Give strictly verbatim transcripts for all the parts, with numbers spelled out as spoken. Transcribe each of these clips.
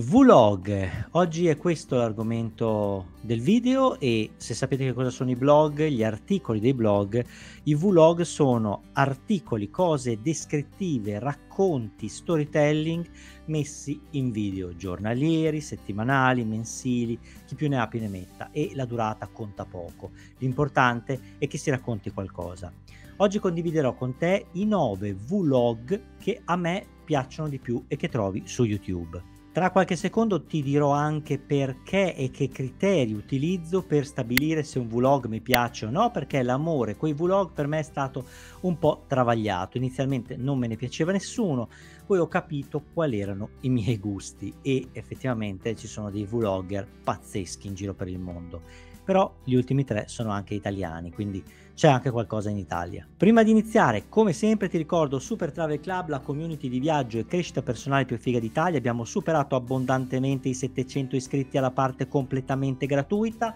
Vlog, oggi è questo l'argomento del video e se sapete che cosa sono i blog, gli articoli dei blog, i vlog sono articoli, cose descrittive, racconti, storytelling messi in video, giornalieri, settimanali, mensili, chi più ne ha più ne metta e la durata conta poco, l'importante è che si racconti qualcosa. Oggi condividerò con te i nove vlog che a me piacciono di più e che trovi su YouTube. Tra qualche secondo ti dirò anche perché e che criteri utilizzo per stabilire se un vlog mi piace o no, perché l'amore coi vlog per me è stato un po' travagliato. Inizialmente non me ne piaceva nessuno, poi ho capito quali erano i miei gusti e effettivamente ci sono dei vlogger pazzeschi in giro per il mondo. Però gli ultimi tre sono anche italiani, quindi c'è anche qualcosa in Italia. Prima di iniziare, come sempre ti ricordo Super Travel Club, la community di viaggio e crescita personale più figa d'Italia. Abbiamo superato abbondantemente i settecento iscritti alla parte completamente gratuita,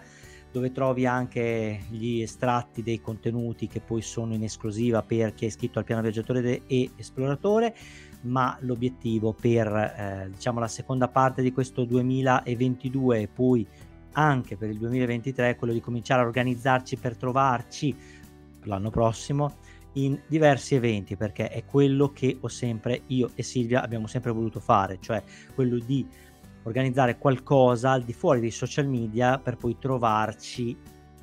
dove trovi anche gli estratti dei contenuti che poi sono in esclusiva per chi è iscritto al piano viaggiatore e esploratore, ma l'obiettivo per eh, diciamo la seconda parte di questo duemilaventidue e poi anche per il duemilaventitré è quello di cominciare a organizzarci per trovarci l'anno prossimo in diversi eventi, perché è quello che ho sempre, io e Silvia abbiamo sempre voluto fare, cioè quello di organizzare qualcosa al di fuori dei social media per poi trovarci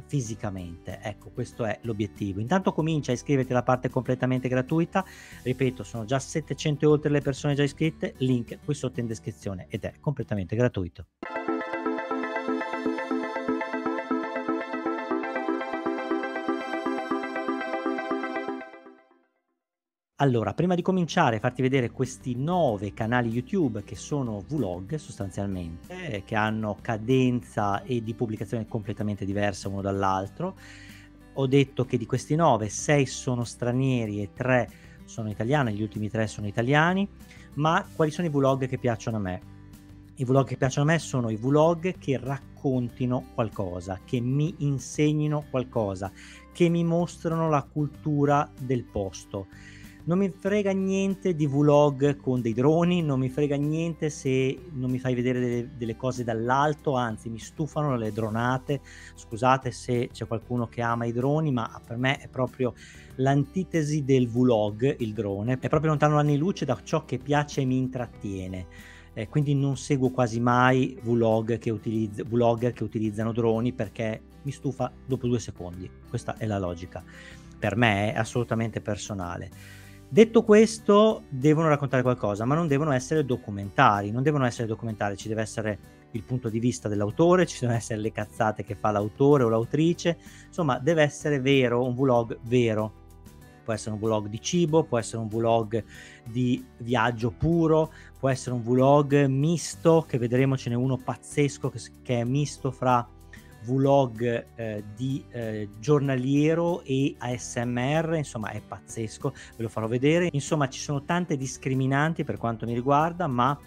fisicamente. Ecco, questo è l'obiettivo. Intanto comincia a iscriverti alla parte completamente gratuita, ripeto sono già settecento e oltre le persone già iscritte, link qui sotto in descrizione ed è completamente gratuito. Allora, prima di cominciare a farti vedere questi nove canali YouTube che sono vlog sostanzialmente, che hanno cadenza e di pubblicazione completamente diversa uno dall'altro, ho detto che di questi nove, sei sono stranieri e tre sono italiani, gli ultimi tre sono italiani, ma quali sono i vlog che piacciono a me? I vlog che piacciono a me sono i vlog che raccontino qualcosa, che mi insegnino qualcosa, che mi mostrano la cultura del posto. Non mi frega niente di vlog con dei droni, non mi frega niente se non mi fai vedere delle, delle cose dall'alto, anzi mi stufano le dronate, scusate se c'è qualcuno che ama i droni, ma per me è proprio l'antitesi del vlog, il drone, è proprio lontano anni luce da ciò che piace e mi intrattiene. Eh, quindi non seguo quasi mai vlog che utilizz- vlogger che utilizzano droni perché mi stufa dopo due secondi, questa è la logica, per me è assolutamente personale. Detto questo, devono raccontare qualcosa, ma non devono essere documentari, non devono essere documentari, ci deve essere il punto di vista dell'autore, ci devono essere le cazzate che fa l'autore o l'autrice, insomma deve essere vero, un vlog vero. Può essere un vlog di cibo, può essere un vlog di viaggio puro, può essere un vlog misto, che vedremo ce n'è uno pazzesco che è misto fra vlog eh, di eh, giornaliero e A S M R, insomma è pazzesco, ve lo farò vedere. Insomma ci sono tante discriminanti per quanto mi riguarda, ma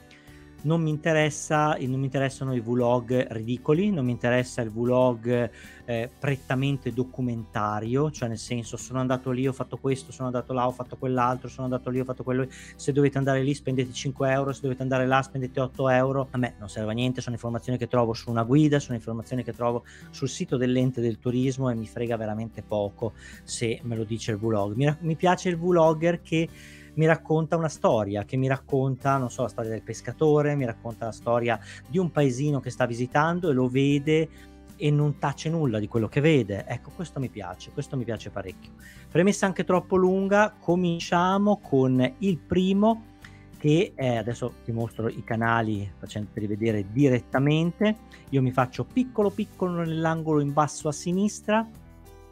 non mi interessa, non mi interessano i vlog ridicoli, non mi interessa il vlog eh, prettamente documentario, cioè nel senso sono andato lì, ho fatto questo, sono andato là, ho fatto quell'altro, sono andato lì, ho fatto quello, se dovete andare lì spendete cinque euro, se dovete andare là spendete otto euro, a me non serve a niente, sono informazioni che trovo su una guida, sono informazioni che trovo sul sito dell'ente del turismo e mi frega veramente poco se me lo dice il vlog. Mi, mi piace il vlogger che mi racconta una storia, che mi racconta, non so, la storia del pescatore, mi racconta la storia di un paesino che sta visitando e lo vede e non tace nulla di quello che vede. Ecco, questo mi piace, questo mi piace parecchio. Premessa anche troppo lunga, cominciamo con il primo che è, adesso ti mostro i canali facendoli vedere direttamente, io mi faccio piccolo piccolo nell'angolo in basso a sinistra,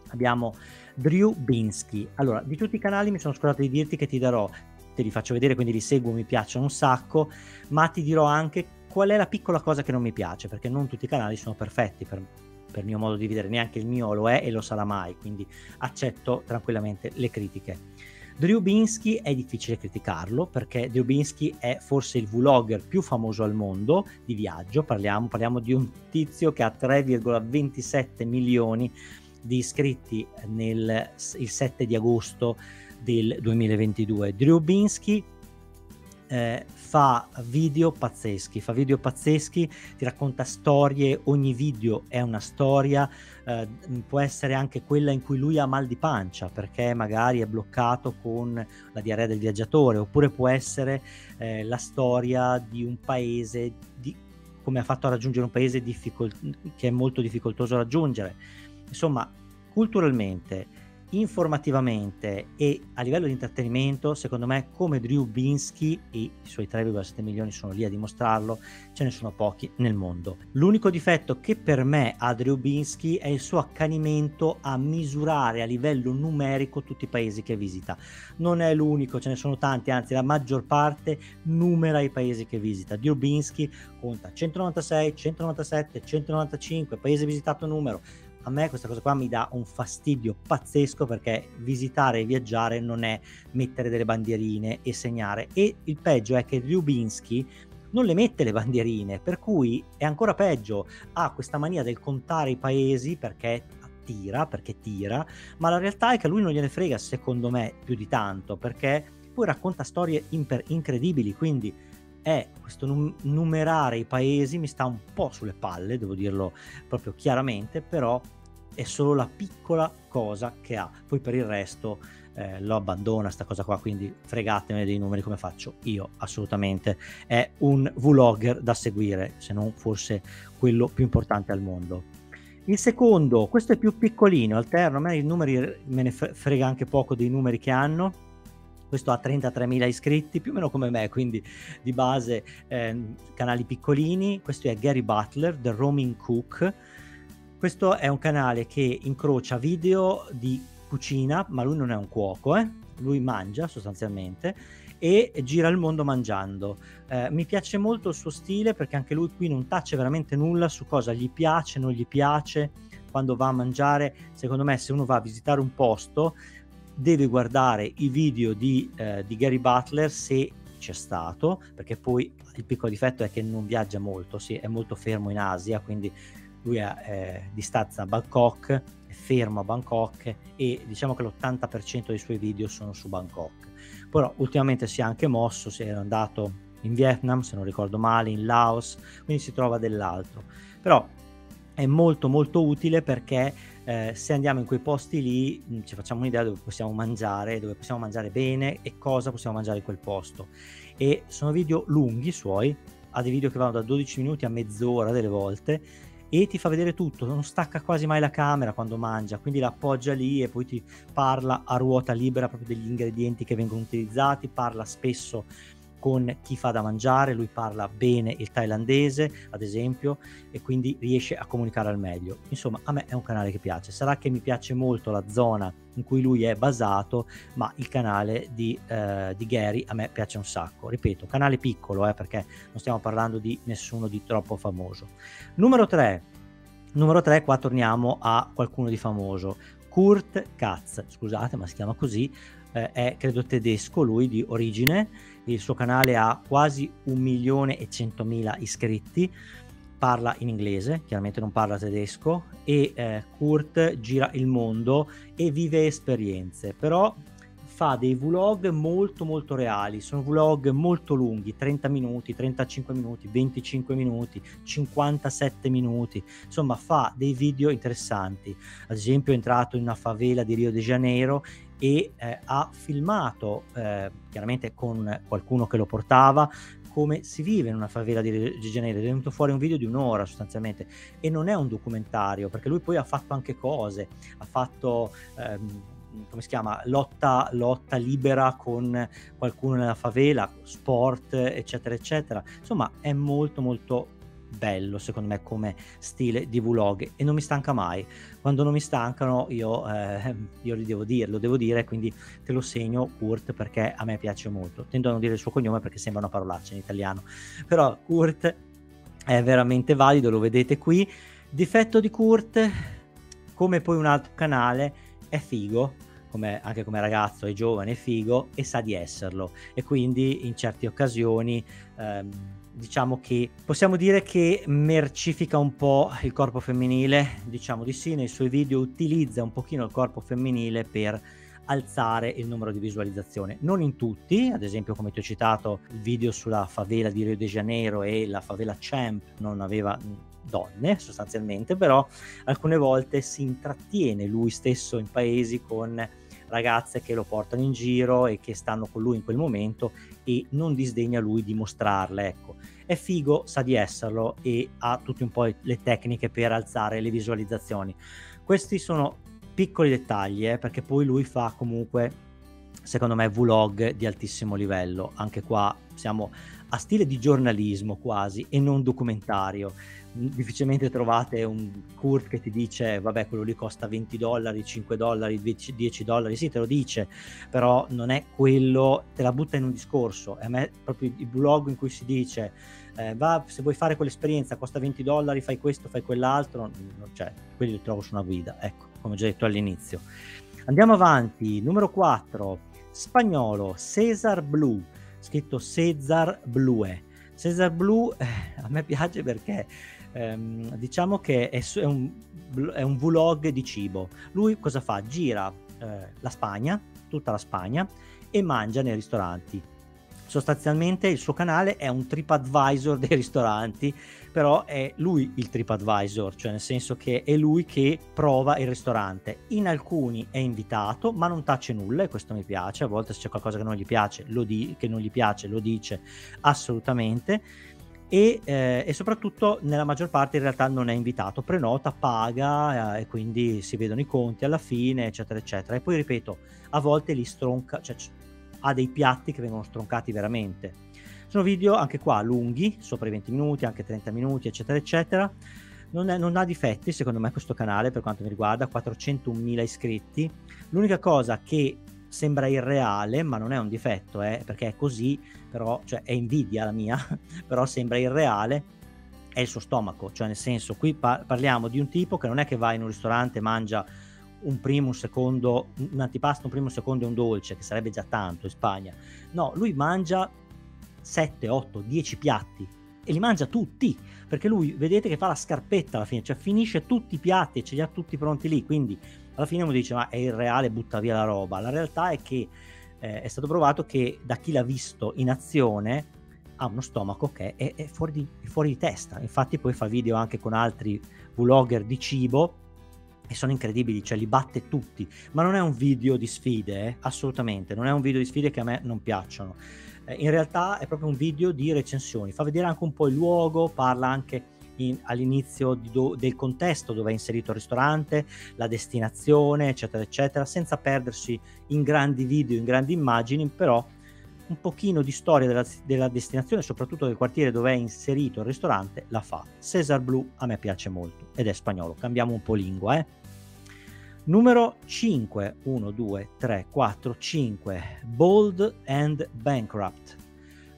abbiamo Drew Binsky. Allora, di tutti i canali mi sono scordato di dirti che ti darò, te li faccio vedere, quindi li seguo, mi piacciono un sacco, ma ti dirò anche qual è la piccola cosa che non mi piace, perché non tutti i canali sono perfetti per, per mio modo di vedere, neanche il mio lo è e lo sarà mai, quindi accetto tranquillamente le critiche. Drew Binsky è difficile criticarlo perché Drew Binsky è forse il vlogger più famoso al mondo di viaggio, parliamo, parliamo di un tizio che ha tre virgola ventisette milioni di iscritti nel il sette di agosto del duemilaventidue. Drew Binsky eh, fa video pazzeschi, fa video pazzeschi, ti racconta storie, ogni video è una storia, eh, può essere anche quella in cui lui ha mal di pancia perché magari è bloccato con la diarrea del viaggiatore, oppure può essere eh, la storia di un paese, di come ha fatto a raggiungere un paese difficol- che è molto difficoltoso raggiungere. Insomma, culturalmente, informativamente e a livello di intrattenimento, secondo me, come Drew Binsky e i suoi tre virgola sette milioni sono lì a dimostrarlo, ce ne sono pochi nel mondo. L'unico difetto che per me ha Drew Binsky è il suo accanimento a misurare a livello numerico tutti i paesi che visita. Non è l'unico, ce ne sono tanti, anzi la maggior parte numera i paesi che visita. Drew Binsky conta centonovantasei, centonovantasette, centonovantacinque, paese visitato numero. A me questa cosa qua mi dà un fastidio pazzesco, perché visitare e viaggiare non è mettere delle bandierine e segnare, e il peggio è che Drew Binsky non le mette le bandierine, per cui è ancora peggio, ha questa mania del contare i paesi perché attira, perché tira, ma la realtà è che lui non gliene frega, secondo me, più di tanto, perché poi racconta storie imper- incredibili, quindi è questo num- numerare i paesi mi sta un po' sulle palle, devo dirlo proprio chiaramente, però è solo la piccola cosa che ha, poi per il resto eh, lo abbandona sta cosa qua, quindi fregatemene dei numeri come faccio io, assolutamente. È un vlogger da seguire, se non forse quello più importante al mondo. Il secondo, questo è più piccolino, alterno, a me i numeri me ne frega anche poco dei numeri che hanno. Questo ha trentatremila iscritti, più o meno come me, quindi di base eh, canali piccolini. Questo è Gary Butler, The Roaming Cook. Questo è un canale che incrocia video di cucina, ma lui non è un cuoco, eh? Lui mangia sostanzialmente e gira il mondo mangiando. Eh, mi piace molto il suo stile, perché anche lui qui non tace veramente nulla su cosa gli piace, non gli piace, quando va a mangiare. Secondo me, se uno va a visitare un posto, deve guardare i video di, eh, di Gary Butler se c'è stato, perché poi il piccolo difetto è che non viaggia molto, sì, è molto fermo in Asia, quindi lui è eh, di stanza a Bangkok, è fermo a Bangkok, e diciamo che l'ottanta per cento dei suoi video sono su Bangkok. Però ultimamente si è anche mosso, si è andato in Vietnam, se non ricordo male, in Laos, quindi si trova dell'altro. Però è molto molto utile, perché eh, se andiamo in quei posti lì mh, ci facciamo un'idea dove possiamo mangiare, dove possiamo mangiare bene e cosa possiamo mangiare in quel posto. E sono video lunghi suoi, ha dei video che vanno da dodici minuti a mezz'ora delle volte, e ti fa vedere tutto, non stacca quasi mai la camera quando mangia, quindi la appoggia lì e poi ti parla a ruota libera proprio degli ingredienti che vengono utilizzati, parla spesso con chi fa da mangiare, lui parla bene il thailandese ad esempio, e quindi riesce a comunicare al meglio. Insomma, a me è un canale che piace, sarà che mi piace molto la zona in cui lui è basato, ma il canale di, eh, di Gary a me piace un sacco. Ripeto, canale piccolo, eh, perché non stiamo parlando di nessuno di troppo famoso. Numero tre, numero tre, qua torniamo a qualcuno di famoso, Kurt Caz, scusate ma si chiama così, eh, è credo tedesco lui di origine. Il suo canale ha quasi un milione e centomila iscritti, parla in inglese, chiaramente non parla tedesco, e eh, Kurt gira il mondo e vive esperienze, però fa dei vlog molto molto reali, sono vlog molto lunghi, trenta minuti, trentacinque minuti, venticinque minuti, cinquantasette minuti, insomma fa dei video interessanti. Ad esempio è entrato in una favela di Rio de Janeiro e eh, ha filmato, eh, chiaramente con qualcuno che lo portava, come si vive in una favela di Rio de Janeiro. È venuto fuori un video di un'ora sostanzialmente, e non è un documentario, perché lui poi ha fatto anche cose, ha fatto... Ehm, come si chiama, lotta, lotta libera con qualcuno nella favela, sport, eccetera eccetera. Insomma è molto molto bello secondo me come stile di vlog, e non mi stanca mai. Quando non mi stancano io, eh, io li devo dire, lo devo dire, quindi te lo segno Kurt, perché a me piace molto. Tendo a non dire il suo cognome perché sembra una parolaccia in italiano, però Kurt è veramente valido, lo vedete qui. Difetto di Kurt, come poi un altro canale, è figo, come, anche come ragazzo è giovane, è figo e sa di esserlo, e quindi in certe occasioni ehm, diciamo che possiamo dire che mercifica un po' il corpo femminile, diciamo di sì, nei suoi video utilizza un pochino il corpo femminile per alzare il numero di visualizzazione. Non in tutti, ad esempio come ti ho citato il video sulla favela di Rio de Janeiro e la favela Champ non aveva donne sostanzialmente, però alcune volte si intrattiene lui stesso in paesi con ragazze che lo portano in giro e che stanno con lui in quel momento e non disdegna lui di mostrarle, ecco. È figo, sa di esserlo e ha tutte un po' le tecniche per alzare le visualizzazioni. Questi sono piccoli dettagli, eh, perché poi lui fa comunque, secondo me, vlog di altissimo livello. Anche qua siamo a stile di giornalismo quasi e non documentario. Difficilmente trovate un Kurt che ti dice vabbè quello lì costa venti dollari, cinque dollari, dieci dollari, sì te lo dice, però non è quello, te la butta in un discorso. A me proprio il blog in cui si dice eh, va, se vuoi fare quell'esperienza costa venti dollari, fai questo, fai quell'altro, cioè quelli li trovo su una guida, ecco, come ho già detto all'inizio. Andiamo avanti, numero quattro, spagnolo, César Blue, scritto César Blue. César Blue eh, a me piace perché ehm, diciamo che è, è, un, è un vlog di cibo. Lui cosa fa? Gira eh, la Spagna, tutta la Spagna, e mangia nei ristoranti. Sostanzialmente il suo canale è un TripAdvisor dei ristoranti, però è lui il TripAdvisor, cioè nel senso che è lui che prova il ristorante. In alcuni è invitato, ma non tace nulla, e questo mi piace. A volte se c'è qualcosa che non gli piace, lo, di- che non gli piace, lo dice assolutamente. E, eh, e soprattutto nella maggior parte in realtà non è invitato, prenota, paga eh, e quindi si vedono i conti alla fine, eccetera, eccetera. E poi ripeto, a volte li stronca, cioè ha dei piatti che vengono stroncati veramente. Sono video anche qua lunghi, sopra i venti minuti, anche trenta minuti, eccetera eccetera. Non, è, non ha difetti secondo me questo canale per quanto mi riguarda, quattrocentomila iscritti. L'unica cosa che sembra irreale, ma non è un difetto, eh, perché è così, però cioè, è invidia la mia, però sembra irreale, è il suo stomaco, cioè nel senso qui par- parliamo di un tipo che non è che va in un ristorante e mangia un primo, un secondo, un antipasto, un primo, un secondo e un dolce, che sarebbe già tanto in Spagna. No, lui mangia sette, otto, dieci piatti e li mangia tutti, perché lui vedete che fa la scarpetta alla fine, cioè finisce tutti i piatti e ce li ha tutti pronti lì, quindi alla fine uno dice ma è irreale, butta via la roba. La realtà è che eh, è stato provato che da chi l'ha visto in azione ha uno stomaco che è, è, fuori di, è fuori di testa. Infatti poi fa video anche con altri vlogger di cibo e sono incredibili, cioè li batte tutti, ma non è un video di sfide, eh? Assolutamente, non è un video di sfide che a me non piacciono, eh, in realtà è proprio un video di recensioni, fa vedere anche un po' il luogo, parla anche in, all'inizio di do, del contesto dove è inserito il ristorante, la destinazione, eccetera, eccetera, senza perdersi in grandi video, in grandi immagini, però un pochino di storia della, della destinazione, soprattutto del quartiere dove è inserito il ristorante, la fa. César Blue a me piace molto ed è spagnolo, cambiamo un po' lingua, eh. Numero cinque, uno, due, tre, quattro, cinque, Bald and Bankrupt.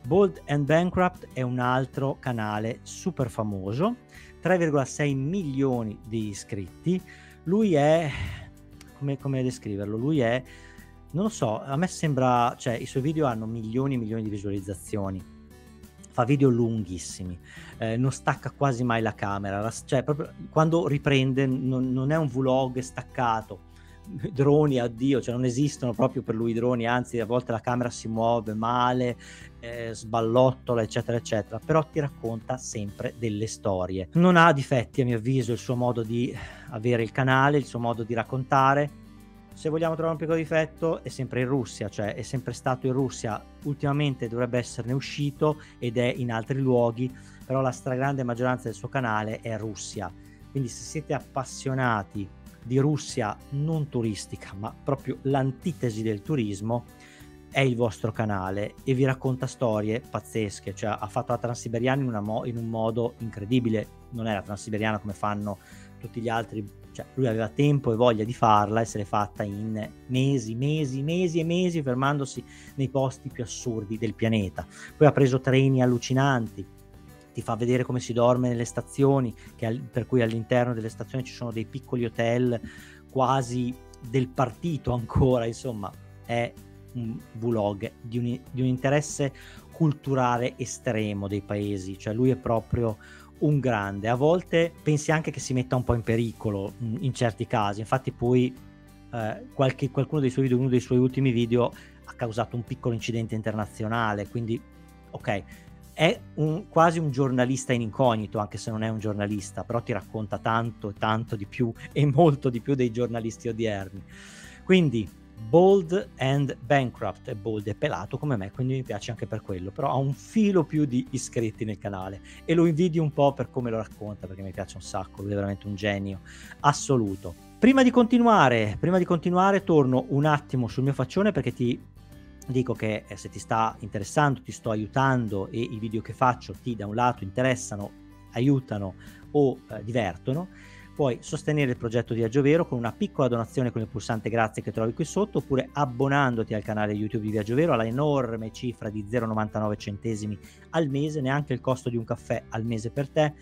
Bald and Bankrupt è un altro canale super famoso, tre virgola sei milioni di iscritti. Lui è, come, come descriverlo, lui è, non lo so, a me sembra, cioè i suoi video hanno milioni e milioni di visualizzazioni, fa video lunghissimi, eh, non stacca quasi mai la camera, la, cioè proprio quando riprende non, non è un vlog staccato, droni addio, cioè non esistono proprio per lui i droni, anzi a volte la camera si muove male, eh, sballottola, eccetera eccetera, però ti racconta sempre delle storie. Non ha difetti a mio avviso il suo modo di avere il canale, il suo modo di raccontare. Se vogliamo trovare un piccolo difetto è sempre in Russia, cioè è sempre stato in Russia, ultimamente dovrebbe esserne uscito ed è in altri luoghi, però la stragrande maggioranza del suo canale è Russia, quindi se siete appassionati di Russia non turistica ma proprio l'antitesi del turismo è il vostro canale, e vi racconta storie pazzesche, cioè ha fatto la Transiberiana in, una mo- in un modo incredibile, non è la Transiberiana come fanno tutti gli altri, cioè lui aveva tempo e voglia di farla e se l'è fatta in mesi, mesi, mesi e mesi, fermandosi nei posti più assurdi del pianeta. Poi ha preso treni allucinanti, ti fa vedere come si dorme nelle stazioni, che al, per cui all'interno delle stazioni ci sono dei piccoli hotel quasi del partito ancora, insomma è un vlog di un, di un interesse culturale estremo dei paesi, cioè lui è proprio un grande. A volte pensi anche che si metta un po' in pericolo in certi casi, infatti poi eh, qualche, qualcuno dei suoi video, uno dei suoi ultimi video ha causato un piccolo incidente internazionale, quindi ok, è un, quasi un giornalista in incognito, anche se non è un giornalista, però ti racconta tanto e tanto di più e molto di più dei giornalisti odierni. Quindi Bald and Bankrupt, e Bald è pelato come me, quindi mi piace anche per quello, però ha un filo più di iscritti nel canale e lo invidio un po' per come lo racconta, perché mi piace un sacco, lui è veramente un genio assoluto. Prima di continuare, prima di continuare torno un attimo sul mio faccione, perché ti dico che eh, se ti sta interessando, ti sto aiutando e i video che faccio ti da un lato interessano, aiutano o eh, divertono, puoi sostenere il progetto di Viaggio Vero con una piccola donazione con il pulsante grazie che trovi qui sotto, oppure abbonandoti al canale YouTube di Viaggio Vero alla enorme cifra di zero virgola novantanove centesimi al mese, neanche il costo di un caffè al mese per te.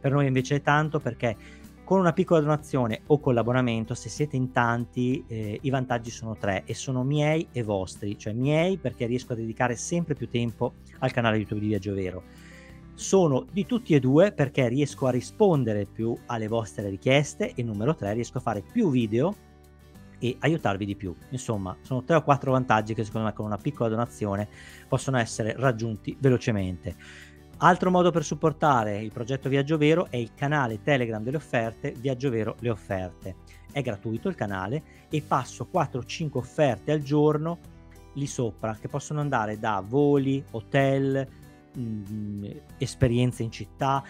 Per noi invece è tanto, perché con una piccola donazione o con l'abbonamento, se siete in tanti, eh, i vantaggi sono tre e sono miei e vostri, cioè miei perché riesco a dedicare sempre più tempo al canale YouTube di Viaggio Vero. Sono di tutti e due perché riesco a rispondere più alle vostre richieste, e numero tre, riesco a fare più video e aiutarvi di più. Insomma, sono tre o quattro vantaggi che secondo me con una piccola donazione possono essere raggiunti velocemente. Altro modo per supportare il progetto Viaggio Vero è il canale Telegram delle offerte, Viaggio Vero le offerte. È gratuito il canale e passo quattro o cinque offerte al giorno lì sopra, che possono andare da voli, hotel, esperienze in città,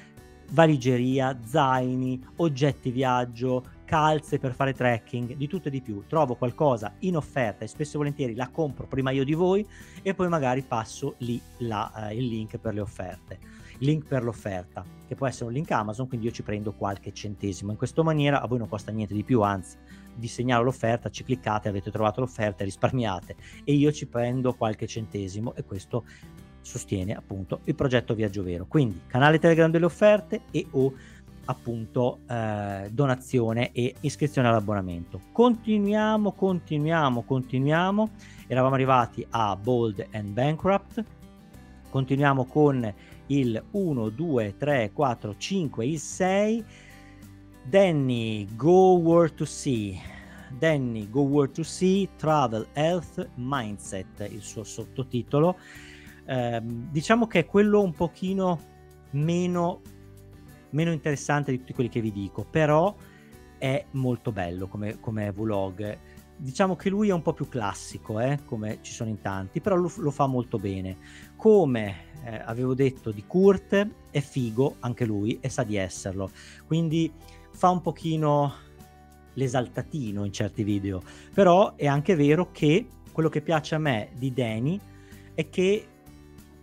valigeria, zaini, oggetti viaggio, calze per fare trekking, di tutto e di più. Trovo qualcosa in offerta e spesso e volentieri la compro prima io di voi e poi magari passo lì la, eh, il link per le offerte, link per l'offerta, che può essere un link Amazon, quindi io ci prendo qualche centesimo. In questa maniera a voi non costa niente di più, anzi vi segnalo l'offerta, ci cliccate, avete trovato l'offerta e risparmiate, e io ci prendo qualche centesimo, e questo sostiene appunto il progetto Viaggio Vero. Quindi canale Telegram delle offerte e o appunto eh, donazione e iscrizione all'abbonamento. Continuiamo, continuiamo, continuiamo. Eravamo arrivati a Bald and Bankrupt. Continuiamo con il uno, due, tre, quattro, cinque, il sei. Danny, Go Where to See. Danny, Go Where to See, Travel Health Mindset, il suo sottotitolo. Eh, diciamo che è quello un pochino meno, meno interessante di tutti quelli che vi dico, però è molto bello come, come vlog. Diciamo che lui è un po' più classico, eh, come ci sono in tanti, però lo, lo fa molto bene. Come eh, avevo detto di Kurt, è figo anche lui e sa di esserlo, quindi fa un pochino l'esaltatino in certi video, però è anche vero che quello che piace a me di Danny è che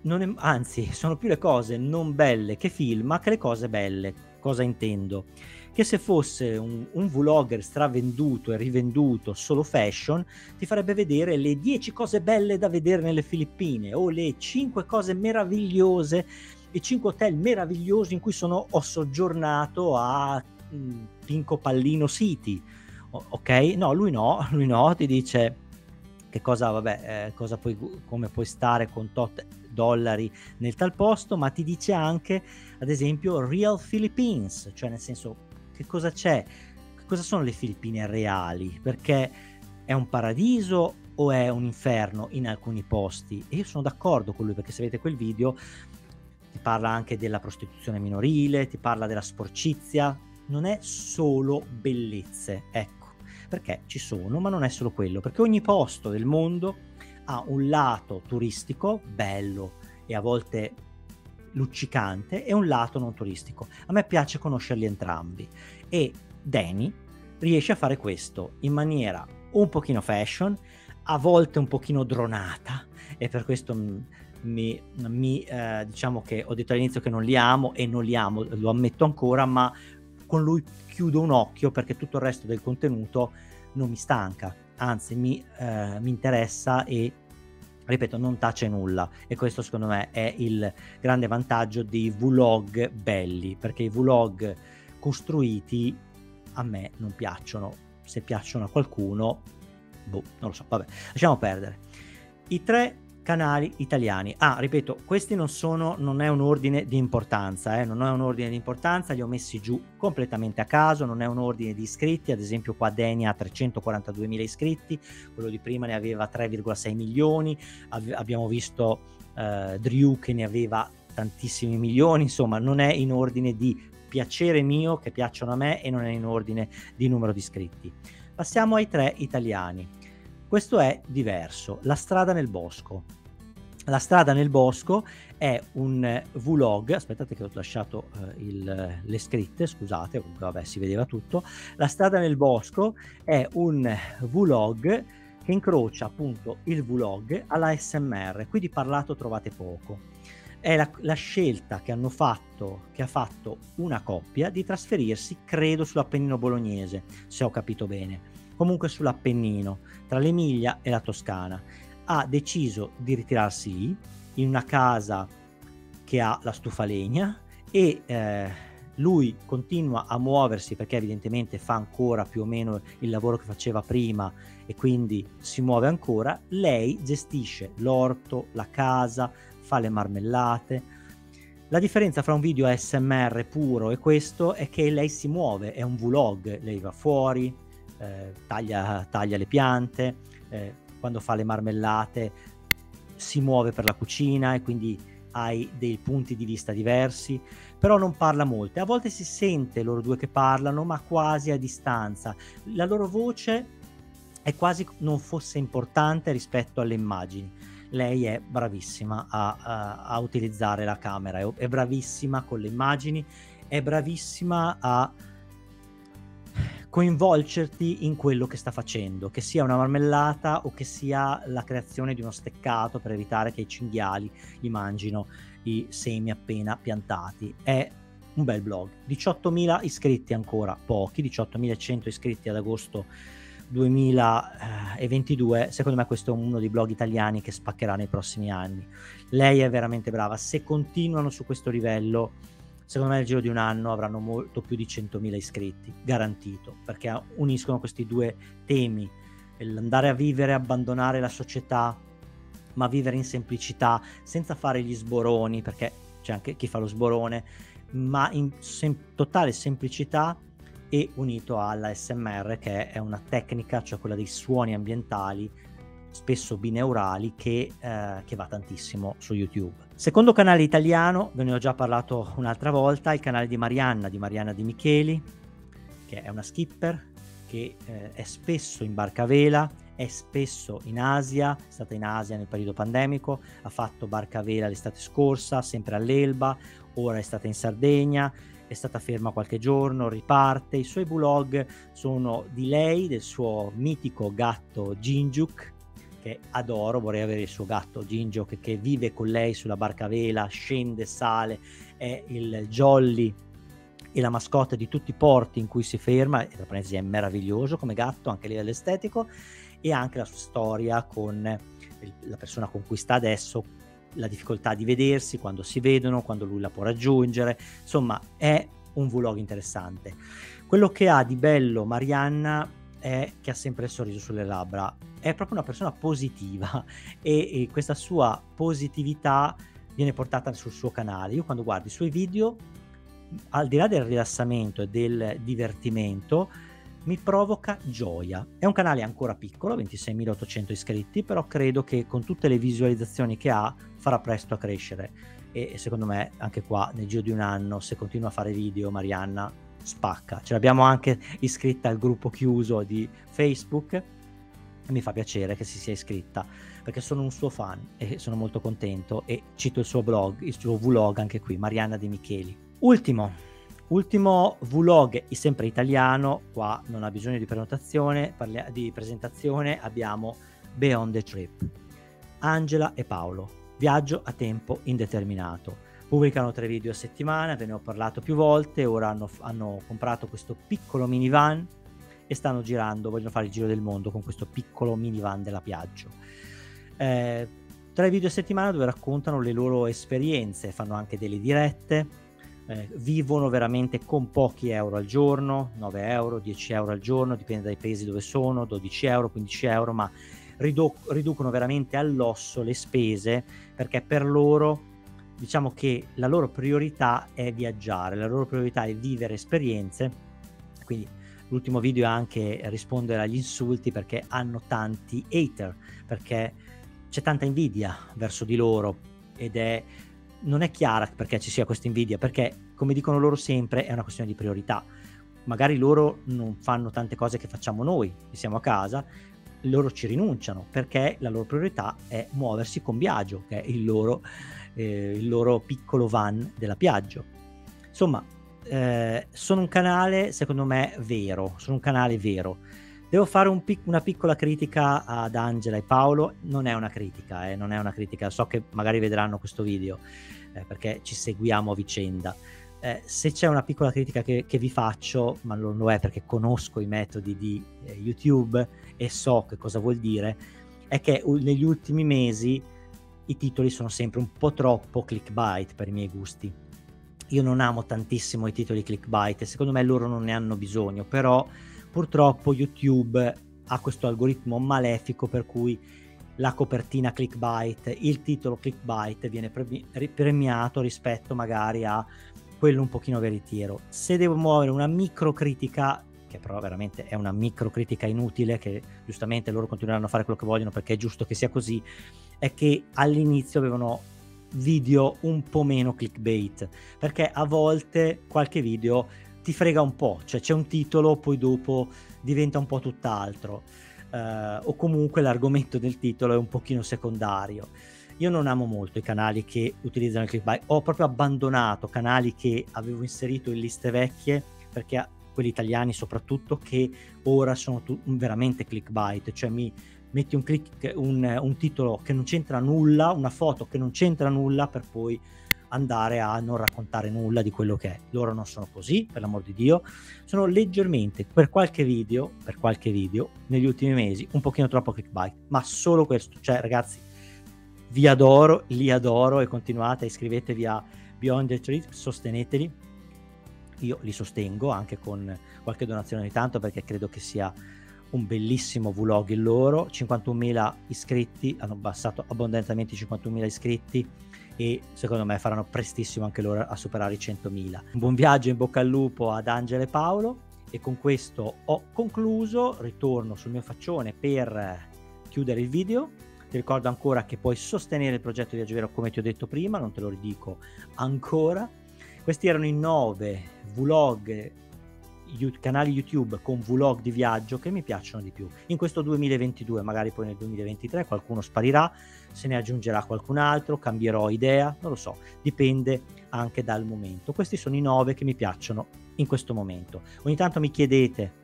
non è, anzi sono più le cose non belle che filma che le cose belle. Cosa intendo? Che se fosse un, un vlogger stravenduto e rivenduto solo fashion, ti farebbe vedere le dieci cose belle da vedere nelle Filippine, o le cinque cose meravigliose, i cinque hotel meravigliosi in cui sono, ho soggiornato a Pinco Pallino City, ok? No, lui no, lui no, ti dice che cosa, vabbè, eh, cosa puoi, come puoi stare con tot dollari nel tal posto, ma ti dice anche ad esempio Real Philippines, cioè nel senso che cosa c'è, che cosa sono le Filippine reali, perché è un paradiso o è un inferno in alcuni posti. E io sono d'accordo con lui, perché se vedete quel video ti parla anche della prostituzione minorile, ti parla della sporcizia, non è solo bellezze, ecco perché ci sono, ma non è solo quello, perché ogni posto del mondo ha un lato turistico bello e a volte luccicante e un lato non turistico. A me piace conoscerli entrambi e Danny riesce a fare questo in maniera un pochino fashion, a volte un pochino dronata, e per questo mi, mi eh, diciamo che ho detto all'inizio che non li amo, e non li amo, lo ammetto ancora, ma con lui chiudo un occhio perché tutto il resto del contenuto non mi stanca, anzi mi, eh, mi interessa, e ripeto non tace nulla, e questo secondo me è il grande vantaggio dei vlog belli, perché i vlog costruiti a me non piacciono. Se piacciono a qualcuno, boh, non lo so, vabbè, lasciamo perdere. I tre canali italiani. Ah, ripeto, questi non sono, non è un ordine di importanza, eh, non è un ordine di importanza, li ho messi giù completamente a caso, non è un ordine di iscritti. Ad esempio qua Denia ha trecentoquarantaduemila iscritti, quello di prima ne aveva tre virgola sei milioni, Ave- abbiamo visto eh, Drew che ne aveva tantissimi milioni, insomma non è in ordine di piacere mio, che piacciono a me, e non è in ordine di numero di iscritti. Passiamo ai tre italiani. Questo è diverso, La strada nel bosco. La strada nel bosco è un vlog, aspettate che ho lasciato eh, il, le scritte, scusate, comunque vabbè si vedeva tutto. La strada nel bosco è un vlog che incrocia appunto il vlog alla A S M R, qui di parlato trovate poco. È la, la scelta che hanno fatto, che ha fatto una coppia di trasferirsi, credo, sull'Appennino bolognese, se ho capito bene. Comunque sull'Appennino, tra l'Emilia e la Toscana, ha deciso di ritirarsi lì, in una casa che ha la stufa legna, e eh, lui continua a muoversi perché evidentemente fa ancora più o meno il lavoro che faceva prima e quindi si muove ancora. Lei gestisce l'orto, la casa, fa le marmellate. La differenza fra un video A S M R puro e questo è che lei si muove, è un vlog, lei va fuori, Eh, taglia, taglia le piante, eh, quando fa le marmellate si muove per la cucina e quindi hai dei punti di vista diversi, però non parla molto. A volte si sente loro due che parlano, ma quasi a distanza, la loro voce è quasi non fosse importante rispetto alle immagini. Lei è bravissima a, a, a utilizzare la camera, è, è bravissima con le immagini, è bravissima a coinvolgerti in quello che sta facendo, che sia una marmellata o che sia la creazione di uno steccato per evitare che i cinghiali gli mangino i semi appena piantati. È un bel blog. diciottomila iscritti, ancora pochi, diciottomilacento iscritti ad agosto duemilaventidue. Secondo me questo è uno dei blog italiani che spaccherà nei prossimi anni. Lei è veramente brava, se continuano su questo livello secondo me nel giro di un anno avranno molto più di centomila iscritti, garantito, perché uniscono questi due temi, l'andare a vivere, abbandonare la società, ma vivere in semplicità, senza fare gli sboroni, perché c'è anche chi fa lo sborone, ma in sem- totale semplicità, e unito all'A S M R, che è una tecnica, cioè quella dei suoni ambientali, spesso bineurali, che, eh, che va tantissimo su YouTube. Secondo canale italiano, ve ne ho già parlato un'altra volta, il canale di Marianna, di Marianna De Micheli, che è una skipper, che eh, è spesso in barca a vela, è spesso in Asia, è stata in Asia nel periodo pandemico, ha fatto barca a vela l'estate scorsa, sempre all'Elba, ora è stata in Sardegna, è stata ferma qualche giorno, riparte. I suoi vlog sono di lei, del suo mitico gatto Ginjuk, che adoro, vorrei avere il suo gatto Ginjuk, che vive con lei sulla barca vela, scende, sale, è il jolly e la mascotte di tutti i porti in cui si ferma, e tra parentesi è meraviglioso come gatto anche a livello estetico, e anche la sua storia con la persona con cui sta adesso, la difficoltà di vedersi, quando si vedono, quando lui la può raggiungere, insomma è un vlog interessante. Quello che ha di bello Marianna è che ha sempre il sorriso sulle labbra, è proprio una persona positiva, e, e questa sua positività viene portata sul suo canale. Io quando guardo i suoi video, al di là del rilassamento e del divertimento, mi provoca gioia. È un canale ancora piccolo, ventiseimilaottocento iscritti, però credo che con tutte le visualizzazioni che ha farà presto a crescere, e, e secondo me anche qua nel giro di un anno, se continua a fare video Marianna spacca. Ce l'abbiamo anche iscritta al gruppo chiuso di Facebook, e mi fa piacere che si sia iscritta, perché sono un suo fan e sono molto contento, e cito il suo blog, il suo vlog anche qui, Marianna De Micheli. Ultimo, ultimo vlog sempre italiano, qua non ha bisogno di prenotazione, parli- di presentazione, abbiamo Beyond the Trip. Angela e Paolo, viaggio a tempo indeterminato. Pubblicano tre video a settimana, ve ne ho parlato più volte, ora hanno, hanno comprato questo piccolo minivan e stanno girando, vogliono fare il giro del mondo con questo piccolo minivan della Viaggio. Eh, tre video a settimana dove raccontano le loro esperienze, fanno anche delle dirette, eh, vivono veramente con pochi euro al giorno, nove euro, dieci euro al giorno, dipende dai paesi dove sono, dodici euro, quindici euro, ma riduc- riducono veramente all'osso le spese, perché per loro diciamo che la loro priorità è viaggiare, la loro priorità è vivere esperienze. Quindi l'ultimo video è anche rispondere agli insulti, perché hanno tanti hater, perché c'è tanta invidia verso di loro ed è non è chiara perché ci sia questa invidia, perché come dicono loro sempre è una questione di priorità. Magari loro non fanno tante cose che facciamo noi, che siamo a casa, loro ci rinunciano perché la loro priorità è muoversi con Viaggio, che è il loro, eh, il loro piccolo van della Viaggio. Insomma, eh, sono un canale secondo me vero, sono un canale vero. Devo fare un pic- una piccola critica ad Angela e Paolo, non è una critica, eh, non è una critica, so che magari vedranno questo video eh, perché ci seguiamo a vicenda. Eh, se c'è una piccola critica che, che vi faccio, ma non lo è perché conosco i metodi di eh, YouTube e so che cosa vuol dire, è che uh, negli ultimi mesi i titoli sono sempre un po' troppo clickbait per i miei gusti. Io non amo tantissimo i titoli clickbait e secondo me loro non ne hanno bisogno, però purtroppo YouTube ha questo algoritmo malefico per cui la copertina clickbait, il titolo clickbait viene premi- premiato rispetto magari a quello un pochino veritiero. Se devo muovere una microcritica, che però veramente è una microcritica inutile, che giustamente loro continueranno a fare quello che vogliono perché è giusto che sia così, è che all'inizio avevano video un po' meno clickbait, perché a volte qualche video ti frega un po', cioè c'è un titolo poi dopo diventa un po' tutt'altro, eh, o comunque l'argomento del titolo è un pochino secondario. Io non amo molto i canali che utilizzano il clickbait, ho proprio abbandonato canali che avevo inserito in liste vecchie, perché quelli italiani soprattutto, che ora sono tu- veramente clickbait, cioè mi metti un, click, un, un titolo che non c'entra nulla, una foto che non c'entra nulla, per poi andare a non raccontare nulla di quello che è. Loro non sono così, per l'amor di Dio, sono leggermente, per qualche video, per qualche video, negli ultimi mesi, un pochino troppo clickbait, ma solo questo, cioè ragazzi, vi adoro, li adoro e continuate, iscrivetevi a Beyond the Trip, sosteneteli, io li sostengo anche con qualche donazione ogni tanto perché credo che sia un bellissimo vlog il loro. cinquantunomila iscritti, hanno abbassato abbondantemente i cinquantunomila iscritti e secondo me faranno prestissimo anche loro a superare i centomila. Un buon viaggio, in bocca al lupo ad Angela e Paolo, e con questo ho concluso, ritorno sul mio faccione per chiudere il video. Ti ricordo ancora che puoi sostenere il progetto Viaggio Vero, come ti ho detto prima, non te lo ridico ancora. Questi erano i nove vlog, canali YouTube con vlog di viaggio che mi piacciono di più in questo duemilaventidue. Magari poi nel duemilaventitré qualcuno sparirà, se ne aggiungerà qualcun altro, cambierò idea, non lo so, dipende anche dal momento. Questi sono i nove che mi piacciono in questo momento. Ogni tanto mi chiedete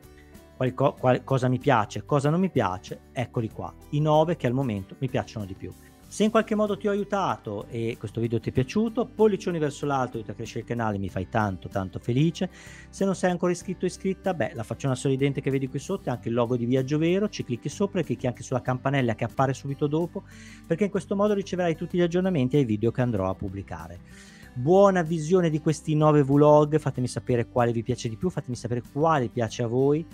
Qualco, qual, cosa mi piace, cosa non mi piace, eccoli qua, i nove che al momento mi piacciono di più. Se in qualche modo ti ho aiutato e questo video ti è piaciuto, pollicioni verso l'alto, aiuta a crescere il canale, mi fai tanto tanto felice. Se non sei ancora iscritto o iscritta, beh, la facciona sorridente che vedi qui sotto è anche il logo di Viaggio Vero, ci clicchi sopra e clicchi anche sulla campanella che appare subito dopo, perché in questo modo riceverai tutti gli aggiornamenti ai video che andrò a pubblicare. Buona visione di questi nove vlog, fatemi sapere quale vi piace di più, fatemi sapere quale piace a voi.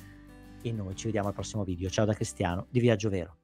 E noi ci vediamo al prossimo video. Ciao da Cristiano di Viaggio Vero.